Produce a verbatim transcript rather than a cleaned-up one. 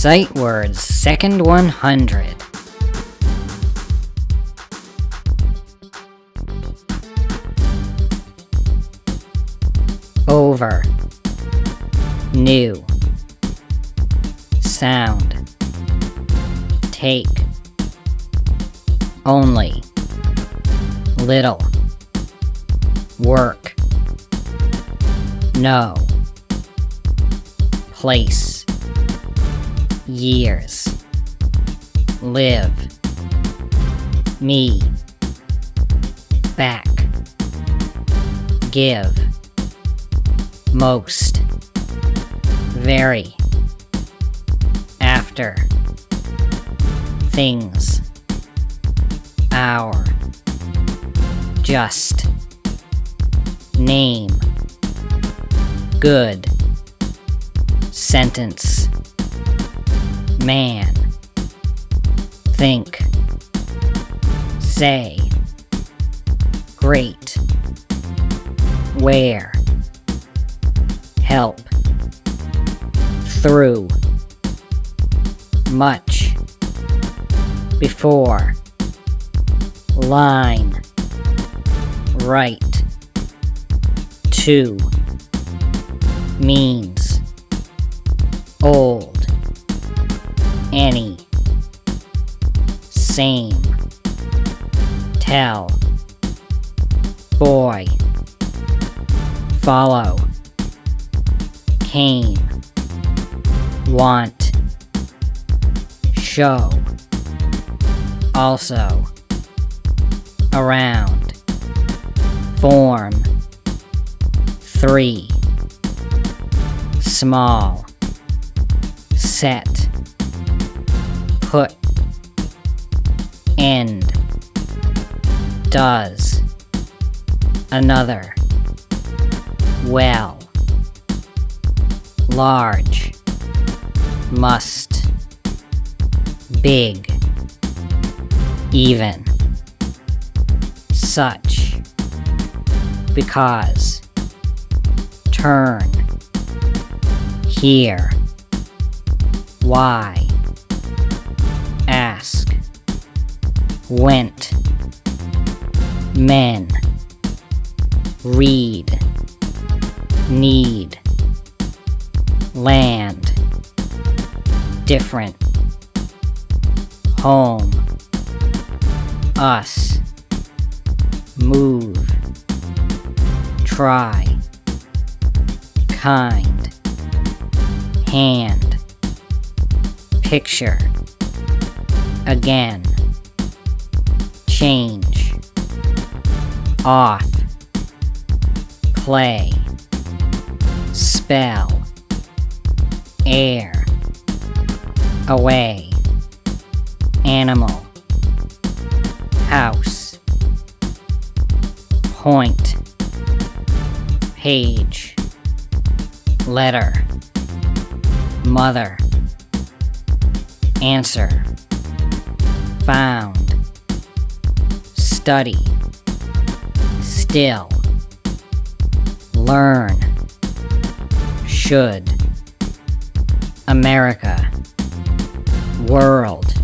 Sight words, second one hundred. Over. New. Sound. Take. Only. Little. Work. No. Place. Years. Live. Me. Back. Give. Most. Very. After. Things. Hour. Just. Name. Good. Sentence. Man. Think. Say. Great. Where. Help. Through. Much. Before. Line. Right. To. Means. Old. Any. Same. Tell. Boy. Follow. Came. Want. Show. Also. Around. Form. Three. Small. Set. Put. End. Does. Another. Well. Large. Must. Big. Even. Such. Because. Turn. Here. Why. Ask. Went. Men. Read. Need. Land. Different. Home. Us. Move. Try. Kind. Hand. Picture. Again. Change. Off. Play. Spell. Air. Away. Animal. House. Point. Page. Letter. Mother. Answer. Found. Study. Still. Learn. Should. America. World.